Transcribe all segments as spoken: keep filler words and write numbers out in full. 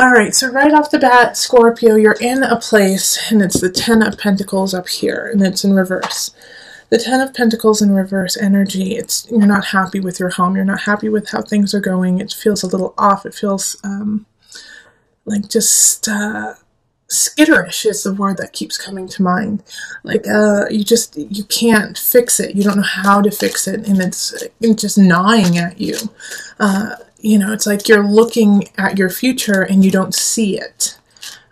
Alright, so right off the bat, Scorpio, you're in a place, and it's the Ten of Pentacles up here, and it's in reverse. The Ten of Pentacles in reverse energy, it's you're not happy with your home, you're not happy with how things are going, it feels a little off, it feels um, like just uh, skitterish is the word that keeps coming to mind. Like uh, you just, you can't fix it, you don't know how to fix it, and it's, it's just gnawing at you. Uh, You know, it's like you're looking at your future and you don't see it.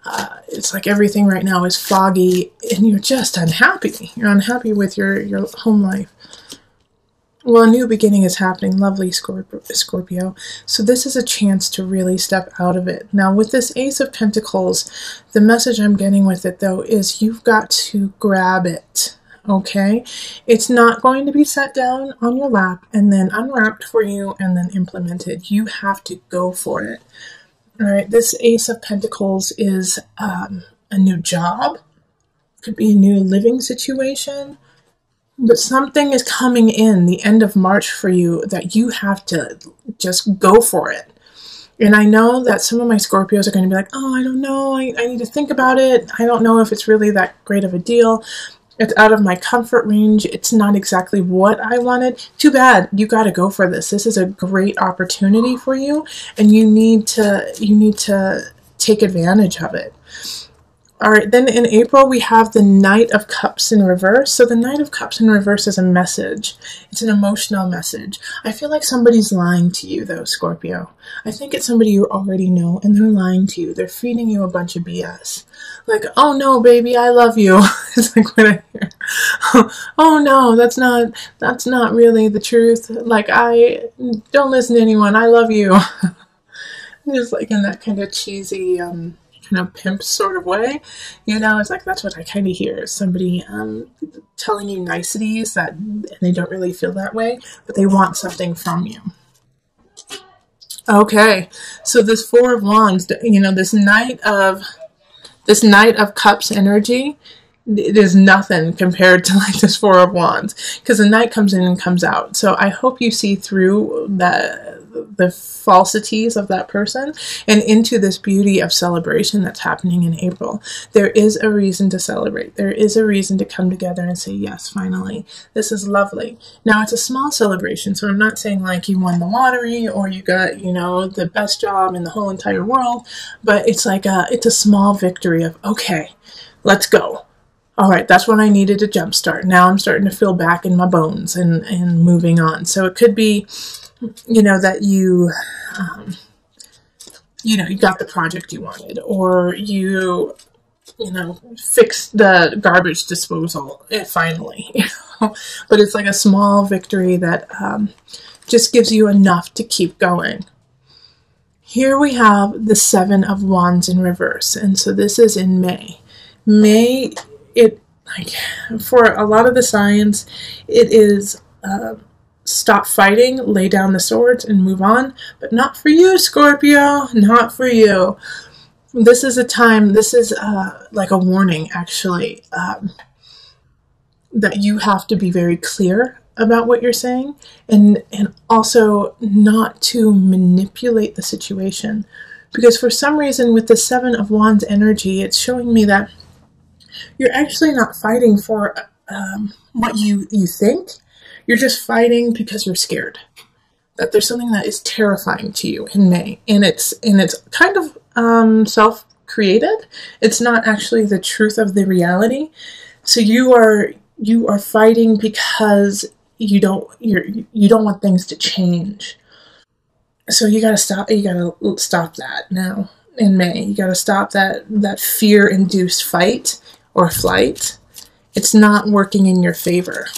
Uh, it's like everything right now is foggy and you're just unhappy. You're unhappy with your, your home life. Well, a new beginning is happening. Lovely, Scorpio. So this is a chance to really step out of it. Now, with this Ace of Pentacles, the message I'm getting with it, though, is you've got to grab it. Okay, it's not going to be set down on your lap and then unwrapped for you and then implemented. You have to go for it. All right, this Ace of Pentacles is um, a new job, could be a new living situation, but something is coming in the end of March for you that you have to just go for it. And I know that some of my Scorpios are going to be like, oh, I don't know, I, I need to think about it. I don't know if it's really that great of a deal. It's out of my comfort range. It's not exactly what I wanted. Too bad. You got to go for this. This is a great opportunity for you, and you need to you need to take advantage of it. All right. Then in April we have the Knight of Cups in reverse. So the Knight of Cups in reverse is a message. It's an emotional message. I feel like somebody's lying to you, though, Scorpio. I think it's somebody you already know, and they're lying to you. They're feeding you a bunch of B S. Like, oh no, baby, I love you. It's like what I hear. Oh no, that's not that's not really the truth. Like, I don't listen to anyone. I love you. Just like in that kind of cheesy, um, kind of pimp sort of way, you know. It's like that's what I kind of hear. Somebody um telling you niceties that, and they don't really feel that way, but they want something from you. Okay, so this Four of Wands, you know, this Knight of This Knight of Cups energy, it is nothing compared to like this Four of Wands, because the Knight comes in and comes out. So I hope you see through the, the falsities of that person and into this beauty of celebration that's happening in April. There is a reason to celebrate. There is a reason to come together and say, yes, finally, this is lovely. Now, it's a small celebration, so I'm not saying like you won the lottery or you got, you know, the best job in the whole entire world, but it's like a, it's a small victory of, okay, let's go. All right, that's when I needed a jump start. Now I'm starting to feel back in my bones and, and moving on. So it could be, you know, that you, um, you know, you got the project you wanted, or you, you know, fixed the garbage disposal finally. You know? But it's like a small victory that um, just gives you enough to keep going. Here we have the Seven of Wands in reverse. And so this is in May. May... It, like, for a lot of the signs, it is uh, stop fighting, lay down the swords, and move on. But not for you, Scorpio. Not for you. This is a time, this is uh, like a warning, actually, um, that you have to be very clear about what you're saying, and, and also not to manipulate the situation. Because for some reason, with the Seven of Wands energy, it's showing me that you're actually not fighting for um, what you, you think. You're just fighting because you're scared. That there's something that is terrifying to you in May. And it's, and it's kind of um, self-created. It's not actually the truth of the reality. So you are, you are fighting because you don't, you're, you don't want things to change. So you gotta stop, you gotta stop that now in May. You gotta stop that, that fear-induced fight. Or flight. It's not working in your favor.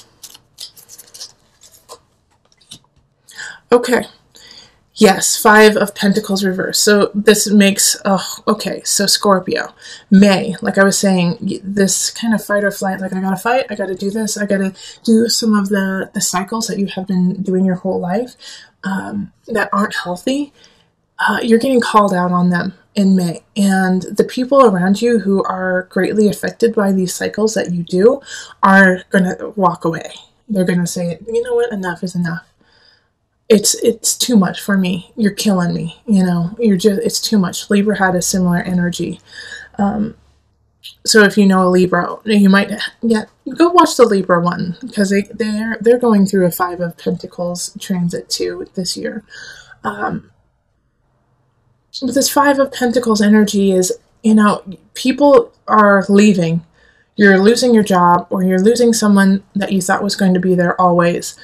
Okay. Yes, Five of Pentacles reverse. So this makes, oh, okay, so Scorpio, May, like I was saying, this kind of fight or flight, like I gotta fight, I gotta do this, I gotta do some of the, the cycles that you have been doing your whole life um, that aren't healthy. Uh, you're getting called out on them in May, and the people around you who are greatly affected by these cycles that you do are going to walk away. They're going to say, you know what, enough is enough. it's it's too much for me. You're killing me. You know, you're just, it's too much. Libra had a similar energy. Um, so if you know a Libra, you might, yeah, go watch the Libra one, because they, they're, they're going through a Five of Pentacles transit too this year. Um, but this Five of Pentacles energy is, you know, people are leaving. You're losing your job, or you're losing someone that you thought was going to be there always.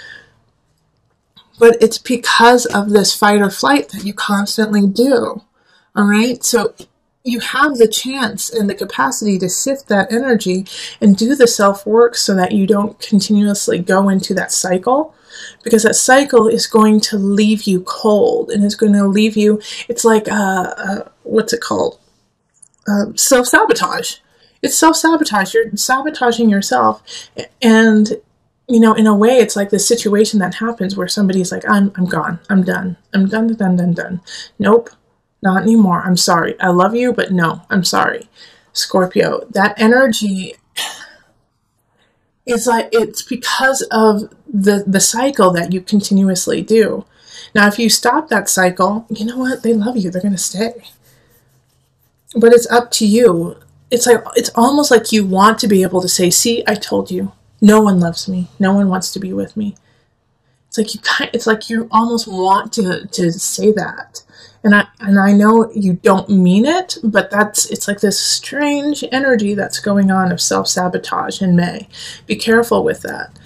But it's because of this fight or flight that you constantly do, all right? So you have the chance and the capacity to shift that energy and do the self-work so that you don't continuously go into that cycle, because that cycle is going to leave you cold, and it's going to leave you, it's like, uh, uh, what's it called? Um, self-sabotage. It's self-sabotage. You're sabotaging yourself, and you know, in a way, it's like this situation that happens where somebody's like, I'm, I'm gone. I'm done. I'm done, done, done, done. Nope. Not anymore. I'm sorry. I love you, but no, I'm sorry. Scorpio, that energy is like, it's because of the, the cycle that you continuously do. Now, if you stop that cycle, you know what? They love you. They're going to stay. But it's up to you. It's like, it's almost like you want to be able to say, see, I told you. No one loves me. No one wants to be with me. It's like you kind. It's like you almost want to to say that, and I and I know you don't mean it, but that's it's like this strange energy that's going on of self-sabotage in May. Be careful with that.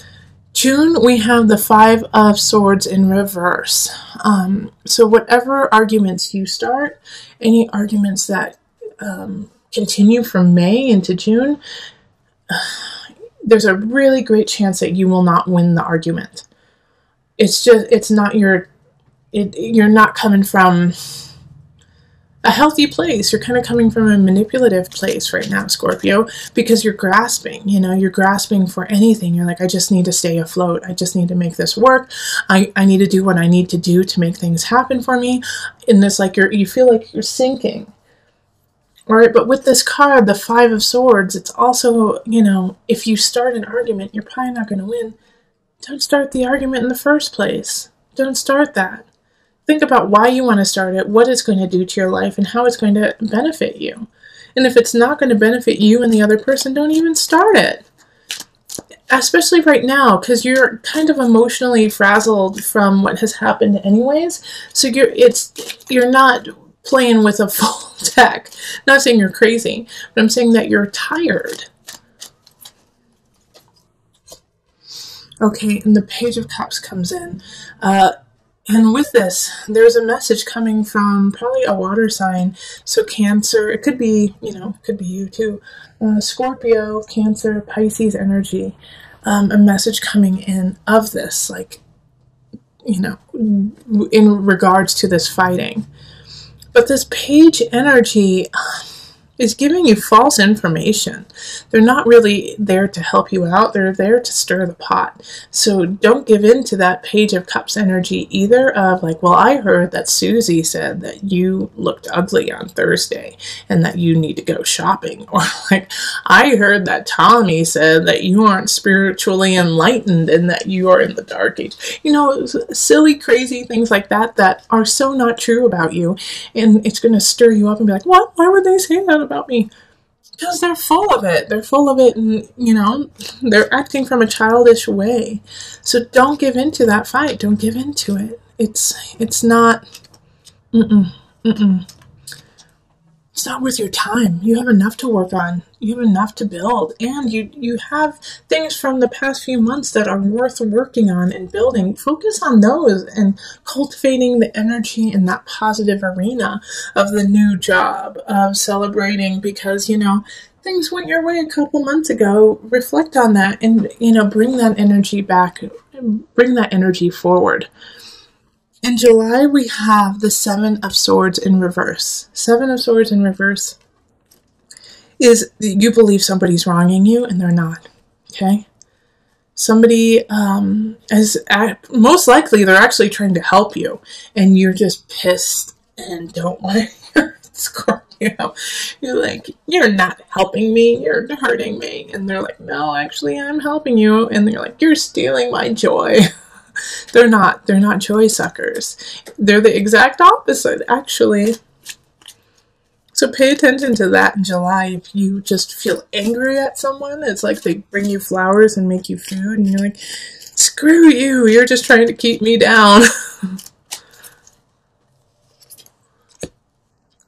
June, we have the Five of Swords in reverse. Um, so whatever arguments you start, any arguments that um, continue from May into June. Uh, there's a really great chance that you will not win the argument. It's just, it's not your, it, you're not coming from a healthy place. You're kind of coming from a manipulative place right now, Scorpio, because you're grasping, you know, you're grasping for anything. You're like, I just need to stay afloat. I just need to make this work. I, I need to do what I need to do to make things happen for me. And it's like, you're, you feel like you're sinking. All right, but with this card, the Five of Swords, it's also, you know, if you start an argument, you're probably not going to win. Don't start the argument in the first place. Don't start that. Think about why you want to start it, what it's going to do to your life, and how it's going to benefit you. And if it's not going to benefit you and the other person, don't even start it. Especially right now, because you're kind of emotionally frazzled from what has happened anyways. So you're, it's, you're not playing with a full deck. Not saying you're crazy, but I'm saying that you're tired. Okay, and the Page of Cups comes in. Uh, and with this, there's a message coming from probably a water sign. So Cancer, it could be, you know, it could be you too. Uh, Scorpio, Cancer, Pisces energy. Um, a message coming in of this, like, you know, in regards to this fighting. But this page energy is giving you false information. They're not really there to help you out. They're there to stir the pot. So don't give in to that Page of Cups energy either of like, well, I heard that Susie said that you looked ugly on Thursday and that you need to go shopping. Or like, I heard that Tommy said that you aren't spiritually enlightened and that you are in the dark age. You know, silly, crazy things like that that are so not true about you. And it's going to stir you up and be like, what? Why would they say that about me? Because they're full of it. They're full of it, and you know, they're acting from a childish way. So don't give into that fight. Don't give into it. It's it's not mm-mm, mm-mm. It's not worth your time. You have enough to work on. You have enough to build, and you you have things from the past few months that are worth working on and building. Focus on those and cultivating the energy in that positive arena of the new job, of celebrating because, you know, things went your way a couple months ago. Reflect on that and, you know, bring that energy back, bring that energy forward. In July, we have the Seven of Swords in reverse. Seven of Swords in reverse is you believe somebody's wronging you and they're not, okay? Somebody um, is, at, most likely they're actually trying to help you and you're just pissed and don't want to hear it, Scorpio. You're like, you're not helping me, you're hurting me. And they're like, no, actually I'm helping you. And they're like, you're stealing my joy. They're not. They're not joy suckers. They're the exact opposite, actually. So pay attention to that in July. If you just feel angry at someone, it's like they bring you flowers and make you food, and you're like, screw you, you're just trying to keep me down.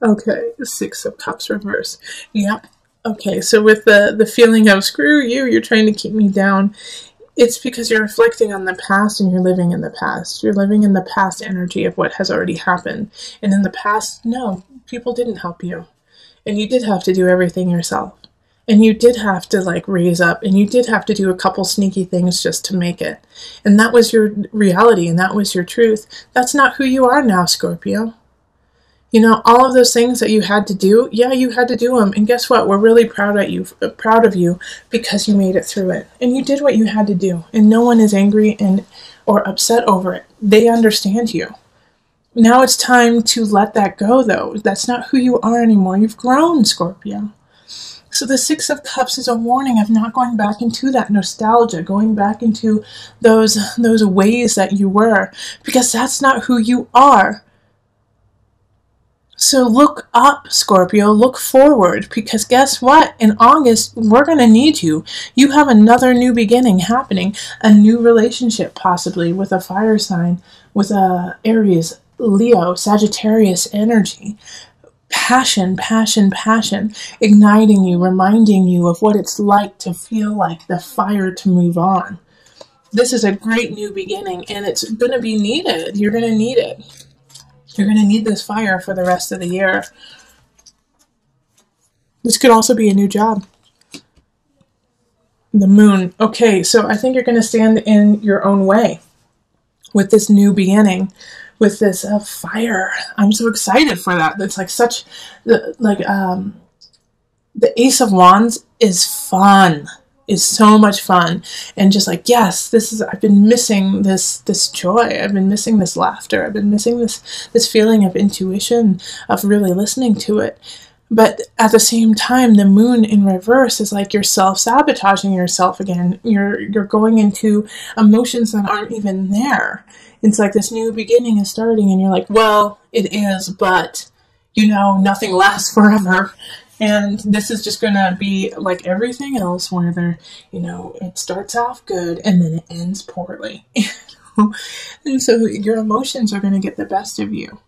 Okay, Six of Cups reverse. Yep. Okay, so with the, the feeling of, screw you, you're trying to keep me down, it's because you're reflecting on the past and you're living in the past. You're living in the past energy of what has already happened. And in the past, no, people didn't help you. And you did have to do everything yourself. And you did have to like raise up, and you did have to do a couple sneaky things just to make it. And that was your reality, and that was your truth. That's not who you are now, Scorpio. You know, all of those things that you had to do, yeah, you had to do them. And guess what? We're really proud at you, proud of you, because you made it through it. And you did what you had to do. And no one is angry and or upset over it. They understand you. Now it's time to let that go, though. That's not who you are anymore. You've grown, Scorpio. So the Six of Cups is a warning of not going back into that nostalgia, going back into those, those ways that you were, because that's not who you are. So look up, Scorpio, look forward, because guess what? In August, we're going to need you. You have another new beginning happening, a new relationship possibly with a fire sign, with a Aries, Leo, Sagittarius energy. Passion, passion, passion, igniting you, reminding you of what it's like to feel like the fire to move on. This is a great new beginning, and it's going to be needed. You're going to need it. You're going to need this fire for the rest of the year. This could also be a new job. The moon. Okay, so I think you're going to stand in your own way with this new beginning, with this uh, fire. I'm so excited for that. That's like such, the, like, um, the Ace of Wands is fun. Is so much fun, and just like, yes, this is, I've been missing this this joy, I've been missing this laughter, I've been missing this this feeling of intuition, of really listening to it. But at the same time, the moon in reverse is like you're self-sabotaging yourself again. You're you're going into emotions that aren't even there. It's like this new beginning is starting, and you're like, well, it is, but you know, nothing lasts forever. And this is just going to be like everything else where they're, you know, it starts off good and then it ends poorly. And so your emotions are going to get the best of you.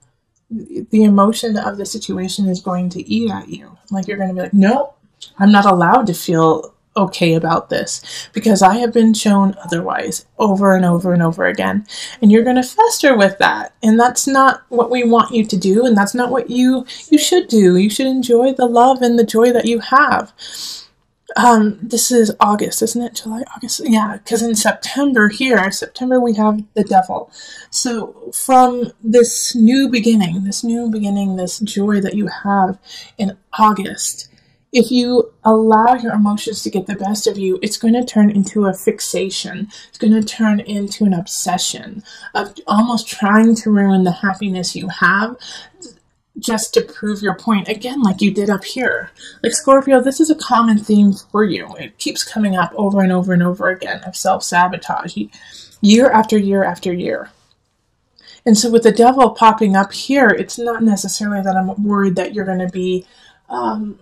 The emotion of the situation is going to eat at you. Like you're going to be like, no, I'm not allowed to feel okay about this because I have been shown otherwise over and over and over again. And you're going to fester with that. And that's not what we want you to do. And that's not what you, you should do. You should enjoy the love and the joy that you have. Um, this is August, isn't it? July, August. Yeah. Cause in September here, September, we have the devil. So from this new beginning, this new beginning, this joy that you have in August, if you allow your emotions to get the best of you, it's going to turn into a fixation. It's going to turn into an obsession of almost trying to ruin the happiness you have just to prove your point. Again, like you did up here. Like Scorpio, this is a common theme for you. It keeps coming up over and over and over again of self-sabotage year after year after year. And so with the devil popping up here, it's not necessarily that I'm worried that you're going to be... Um,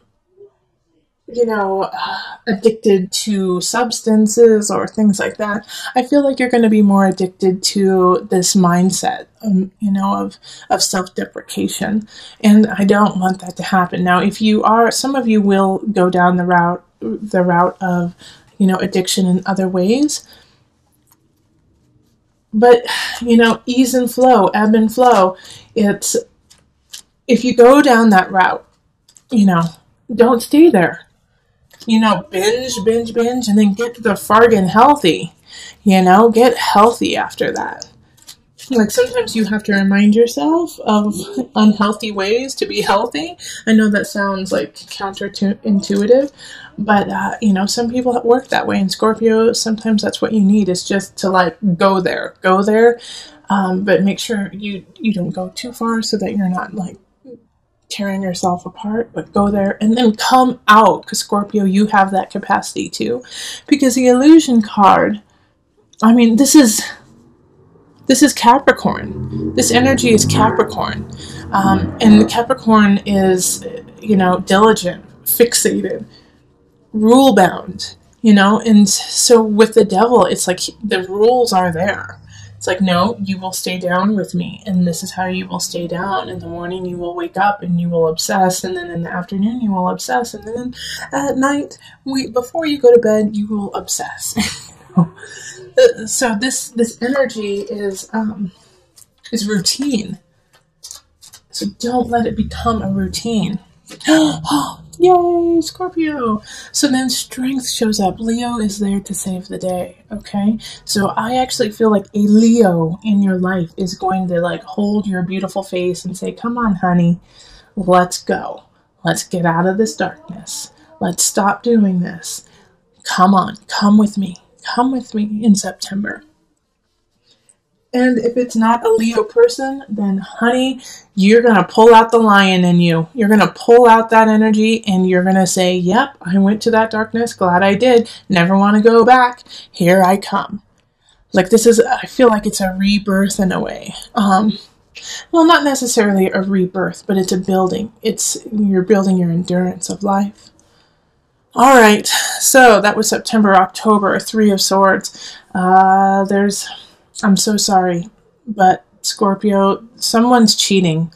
you know, uh, addicted to substances or things like that. I feel like you're going to be more addicted to this mindset, um, you know, of, of self-deprecation. And I don't want that to happen. Now, if you are, some of you will go down the route, the route of, you know, addiction in other ways. But, you know, ease and flow, ebb and flow. It's, if you go down that route, you know, don't stay there. You know, binge, binge, binge, and then get the fargan healthy. You know, get healthy after that. Like sometimes you have to remind yourself of unhealthy ways to be healthy. I know that sounds like counterintuitive, but uh, you know, some people work that way. In Scorpio, sometimes that's what you need, is just to like go there, go there, um, but make sure you you don't go too far so that you're not like tearing yourself apart, but go there and then come out, because Scorpio, you have that capacity too. Because the illusion card, I mean, this is This is Capricorn. This energy is Capricorn. Um, and the Capricorn is, you know, diligent, fixated, rule-bound, you know? And so with the devil, it's like the rules are there. It's like, no, you will stay down with me, and this is how you will stay down. In the morning, you will wake up, and you will obsess, and then in the afternoon, you will obsess, and then at night, we, before you go to bed, you will obsess. So this this energy is um, is routine. So don't let it become a routine. Yay, Scorpio! So then strength shows up. Leo is there to save the day, okay? So I actually feel like a Leo in your life is going to like hold your beautiful face and say, come on, honey, let's go. Let's get out of this darkness. Let's stop doing this. Come on, come with me. Come with me in September. And if it's not a Leo person, then honey, you're going to pull out the lion in you. You're going to pull out that energy and you're going to say, yep, I went to that darkness. Glad I did. Never want to go back. Here I come. Like this is, I feel like it's a rebirth in a way. Um, well, not necessarily a rebirth, but it's a building. It's, you're building your endurance of life. All right. So that was September, October, Three of Swords. Uh, there's... I'm so sorry, but Scorpio, someone's cheating.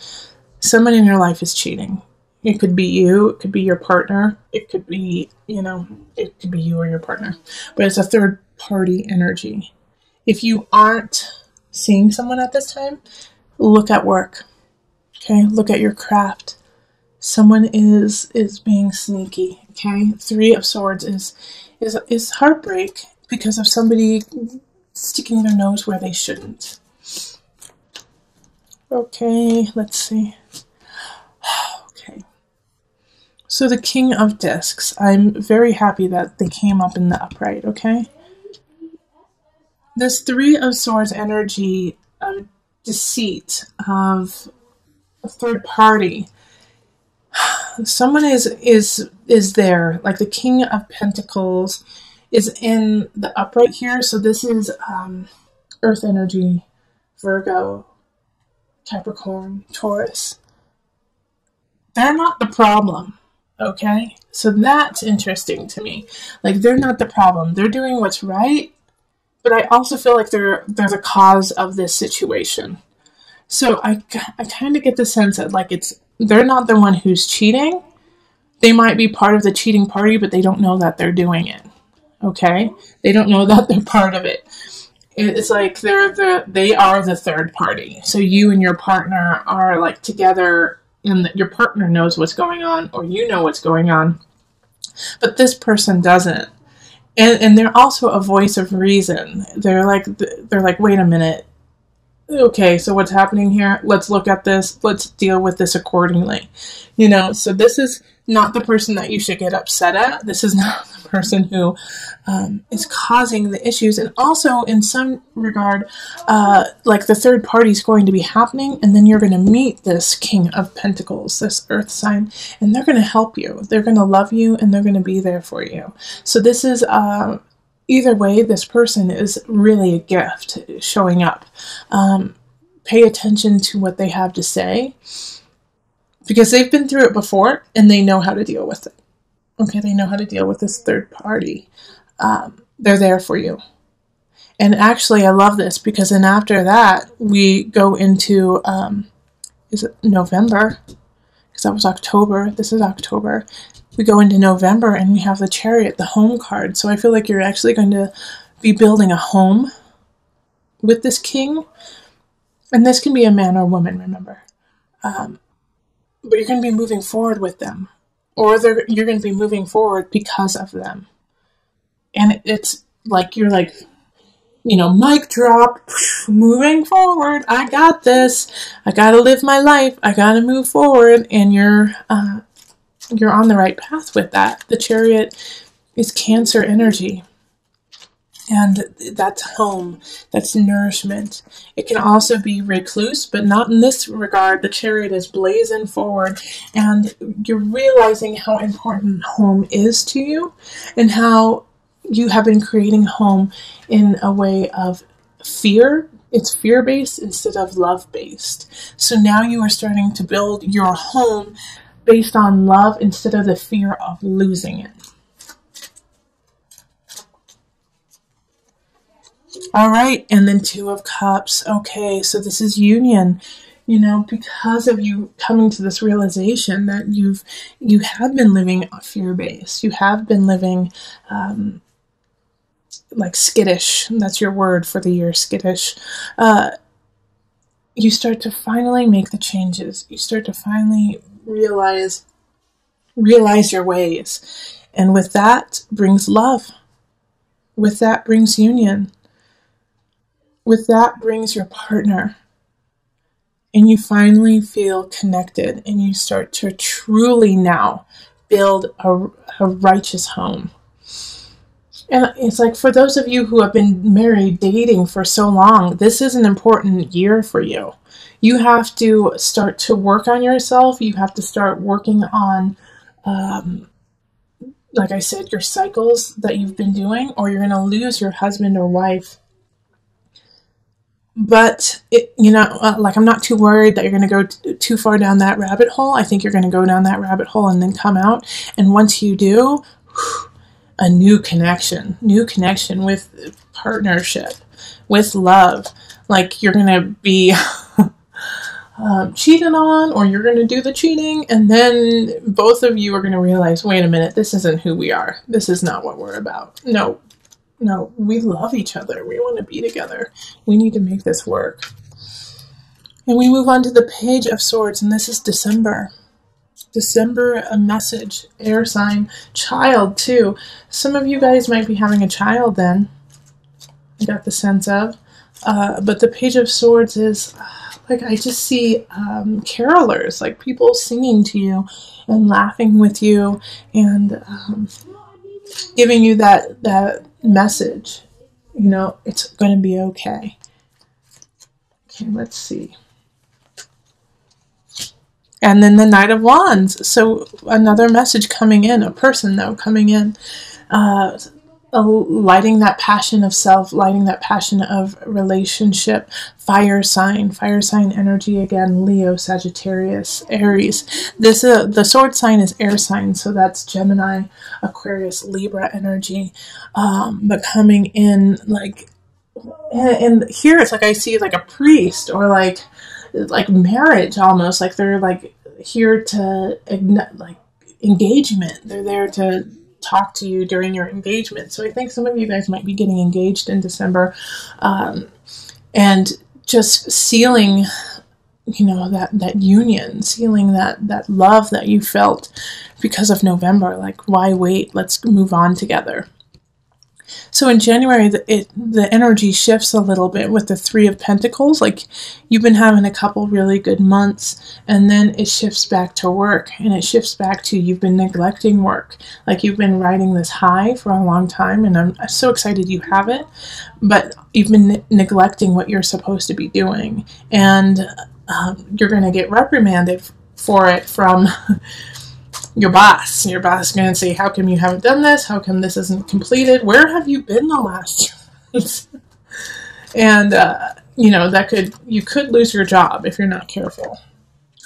Someone in your life is cheating. It could be you, it could be your partner, it could be, you know, it could be you or your partner, but it's a third party energy. If you aren't seeing someone at this time, look at work, okay? Look at your craft. Someone is is being sneaky, okay? Three of Swords is, is, is heartbreak because of somebody sticking their nose where they shouldn't. Okay, let's see. Okay. So the King of Discs. I'm very happy that they came up in the upright, okay? This Three of Swords energy of deceit, of a third party. Someone is, is, is there, like the King of Pentacles is in the upright here. So this is um, Earth energy, Virgo, Capricorn, Taurus. They're not the problem, okay? So that's interesting to me. Like they're not the problem. They're doing what's right, but I also feel like they're they're the cause of this situation. So I, I kind of get the sense that like it's they're not the one who's cheating. They might be part of the cheating party, but they don't know that they're doing it. Okay, they don't know that they're part of it. It's like they're the they are the third party. So you and your partner are like together, and your partner knows what's going on, or you know what's going on, but this person doesn't. And and they're also a voice of reason. They're like they're like, wait a minute. Okay, so what's happening here? Let's look at this. Let's deal with this accordingly. You know, so this is not the person that you should get upset at. This is not the person who um, is causing the issues. And also, in some regard, uh, like the third party is going to be happening, and then you're going to meet this King of Pentacles, this earth sign, and they're going to help you. They're going to love you, and they're going to be there for you. So this is... Uh, Either way, this person is really a gift showing up. Um, pay attention to what they have to say because they've been through it before and they know how to deal with it. Okay, they know how to deal with this third party. Um, they're there for you. And actually, I love this because then after that, we go into, um, is it November? Because that was October. This is October. We go into November and we have the Chariot, the home card. So I feel like you're actually going to be building a home with this king. And this can be a man or woman, remember. Um, but you're going to be moving forward with them. Or you're going to be moving forward because of them. And it, it's like you're like, you know, mic drop, moving forward. I got this. I got to live my life. I got to move forward. And you're... Uh, You're on the right path with that. The Chariot is Cancer energy. And that's home. That's nourishment. It can also be recluse, but not in this regard. The Chariot is blazing forward. And you're realizing how important home is to you and how you have been creating home in a way of fear, It's fear-based instead of love-based. So now you are starting to build your home based on love instead of the fear of losing it. All right, and then Two of Cups. Okay, so this is union. You know, because of you coming to this realization that you've, you have been living fear-based. You have been living um, like skittish. That's your word for the year, skittish. Uh, you start to finally make the changes. You start to finally realize, realize your ways. And with that brings love. With that brings union. With that brings your partner. And you finally feel connected, and you start to truly now build a, a righteous home. And it's like, for those of you who have been married, dating for so long, this is an important year for you. You have to start to work on yourself. You have to start working on, um, like I said, your cycles that you've been doing, or you're going to lose your husband or wife. But, it, you know, uh, like, I'm not too worried that you're going to go t too far down that rabbit hole. I think you're going to go down that rabbit hole and then come out. And once you do, whew, a new connection, new connection with partnership, with love. Like, you're going to be um, cheated on, or you're going to do the cheating. And then both of you are going to realize, wait a minute, this isn't who we are. This is not what we're about. No. No, we love each other. We want to be together. We need to make this work. And we move on to the Page of Swords, and this is December. December, a message, air sign, child too. Some of you guys might be having a child then, I got the sense of. Uh, but the Page of Swords is, like, I just see um, carolers, like people singing to you and laughing with you and um, giving you that, that, message, you know, it's going to be okay. Okay, let's see. And then the Knight of Wands. So another message coming in, a person though coming in, uh, uh, lighting that passion of self, lighting that passion of relationship, fire sign, fire sign energy again, Leo, Sagittarius, Aries. This uh, the sword sign is air sign, so that's Gemini, Aquarius, Libra energy, um, but coming in like, and, and here it's like I see like a priest or like like marriage almost, like they're like here to like engagement, they're there to talk to you during your engagement. So I think some of you guys might be getting engaged in December, um, and just sealing, you know, that, that union, sealing that, that love that you felt because of November. Like, why wait? Let's move on together. So in January, the, it, the energy shifts a little bit with the Three of Pentacles. Like, you've been having a couple really good months, and then it shifts back to work, and it shifts back to you've been neglecting work. Like, you've been riding this high for a long time, and I'm so excited you have it, but you've been ne- neglecting what you're supposed to be doing, and um, you're going to get reprimanded for it from... your boss. Your boss is going to say, how come you haven't done this? How come this isn't completed? Where have you been the last months? And, uh, you know, that could, you could lose your job if you're not careful.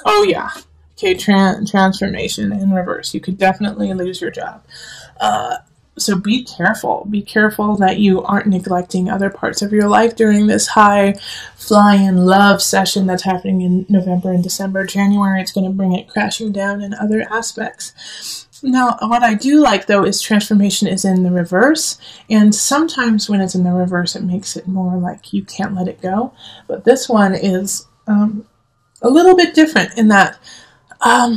Oh, yeah. Okay, Tran transformation in reverse. You could definitely lose your job. Uh, so be careful. Be careful that you aren't neglecting other parts of your life during this high flying love session that's happening in November and December. January, it's going to bring it crashing down in other aspects. Now, what I do like, though, is transformation is in the reverse. And sometimes when it's in the reverse, it makes it more like you can't let it go. But this one is um, a little bit different in that, um,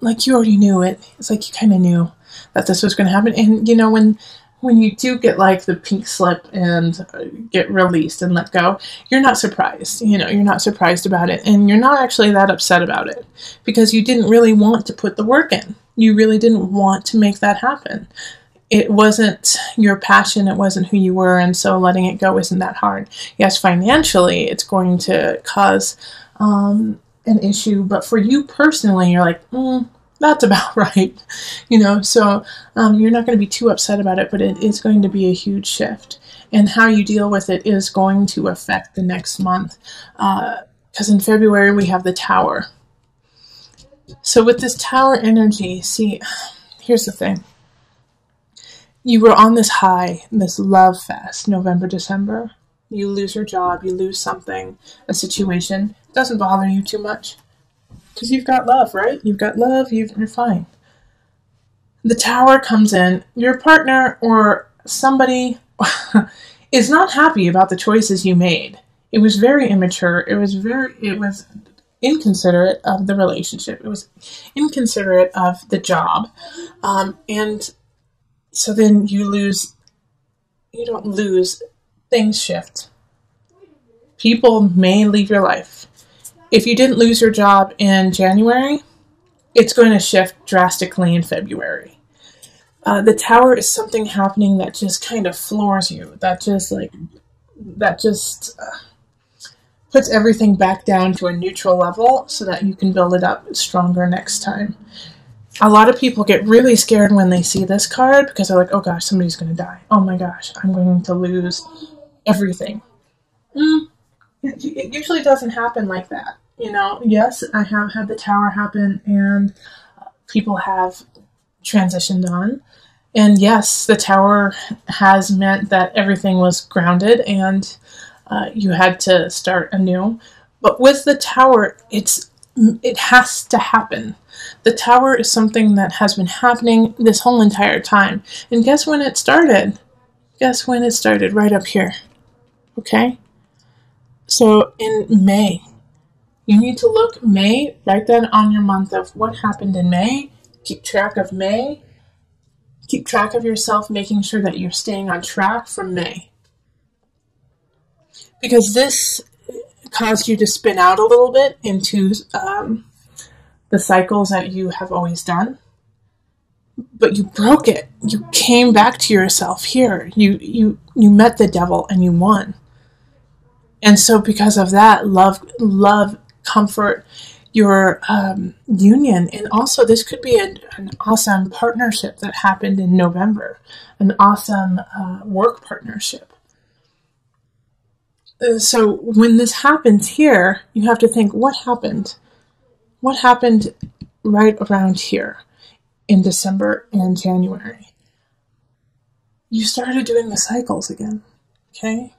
like, you already knew it. It's like you kind of knew that this was going to happen. And you know, when when you do get like the pink slip and get released and let go, you're not surprised. You know, you're not surprised about it, and you're not actually that upset about it because you didn't really want to put the work in. You really didn't want to make that happen. It wasn't your passion, it wasn't who you were, and so letting it go isn't that hard. Yes, financially it's going to cause um, an issue, but for you personally, you're like, mm, that's about right, you know, so um, you're not going to be too upset about it, but it is going to be a huge shift, and how you deal with it is going to affect the next month, because uh, in February we have the Tower. So with this Tower energy, see, here's the thing. You were on this high, this love fest, November, December. You lose your job, you lose something, a situation. It doesn't bother you too much, because you've got love, right? You've got love, you've, you're fine. The Tower comes in. Your partner or somebody is not happy about the choices you made. It was very immature. It was very, it was inconsiderate of the relationship. It was inconsiderate of the job. Um, and so then you lose, you don't lose, things shift. People may leave your life. If you didn't lose your job in January, it's going to shift drastically in February. Uh, the Tower is something happening that just kind of floors you. That just like, that just uh, puts everything back down to a neutral level so that you can build it up stronger next time. A lot of people get really scared when they see this card because they're like, oh gosh, somebody's going to die. Oh my gosh, I'm going to lose everything. Mm. It usually doesn't happen like that, you know. Yes, I have had the Tower happen, and people have transitioned on. And yes, the Tower has meant that everything was grounded, and uh, you had to start anew. But with the Tower, it's it has to happen. The Tower is something that has been happening this whole entire time. And guess when it started? Guess when it started? Right up here. Okay. So in May, you need to look May, write that on your month of what happened in May, keep track of May, keep track of yourself, making sure that you're staying on track from May. Because this caused you to spin out a little bit into um, the cycles that you have always done. But you broke it. You came back to yourself here. You, you, you met the devil and you won. And so because of that, love, love, comfort, your um, union. And also this could be an, an awesome partnership that happened in November, an awesome uh, work partnership. Uh, so when this happens here, you have to think, what happened? What happened right around here in December and January? You started doing the cycles again, okay?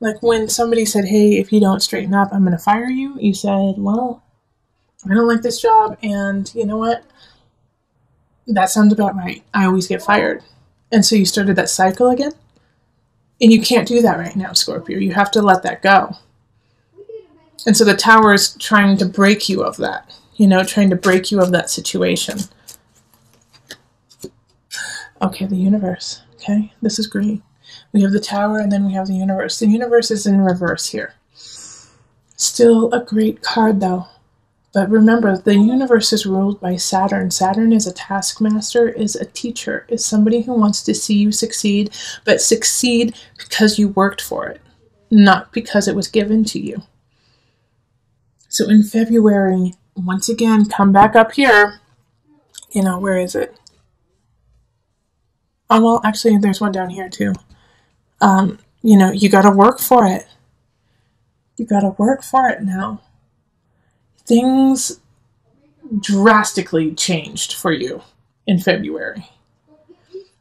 Like when somebody said, hey, if you don't straighten up, I'm going to fire you. You said, well, I don't like this job. And you know what? That sounds about right. I always get fired. And so you started that cycle again. And you can't do that right now, Scorpio. You have to let that go. And so the Tower is trying to break you of that, you know, trying to break you of that situation. Okay, the universe. Okay, this is great. We have the Tower, and then we have the universe. The universe is in reverse here. Still a great card, though. But remember, the universe is ruled by Saturn. Saturn is a taskmaster, is a teacher, is somebody who wants to see you succeed, but succeed because you worked for it, not because it was given to you. So in February, once again, come back up here. You know, where is it? Oh, well, actually, there's one down here, too. Um, you know, you got to work for it. You got to work for it now. Things drastically changed for you in February.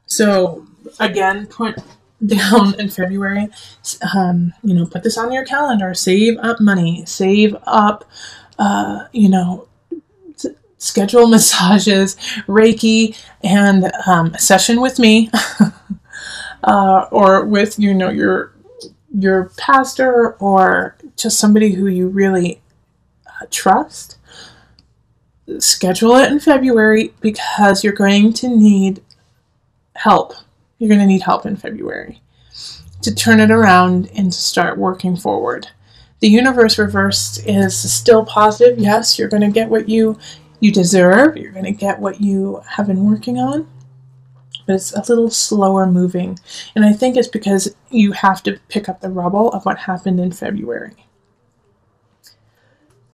So again, put down in February, um, you know, put this on your calendar, save up money, save up, uh, you know, schedule massages, Reiki, and um, a session with me. Uh, or with, you know, your your pastor, or just somebody who you really uh, trust. Schedule it in February, because you're going to need help. You're going to need help in February to turn it around and to start working forward. The universe reversed is still positive. Yes, you're going to get what you, you deserve. You're going to get what you have been working on. But it's a little slower moving. And I think it's because you have to pick up the rubble of what happened in February.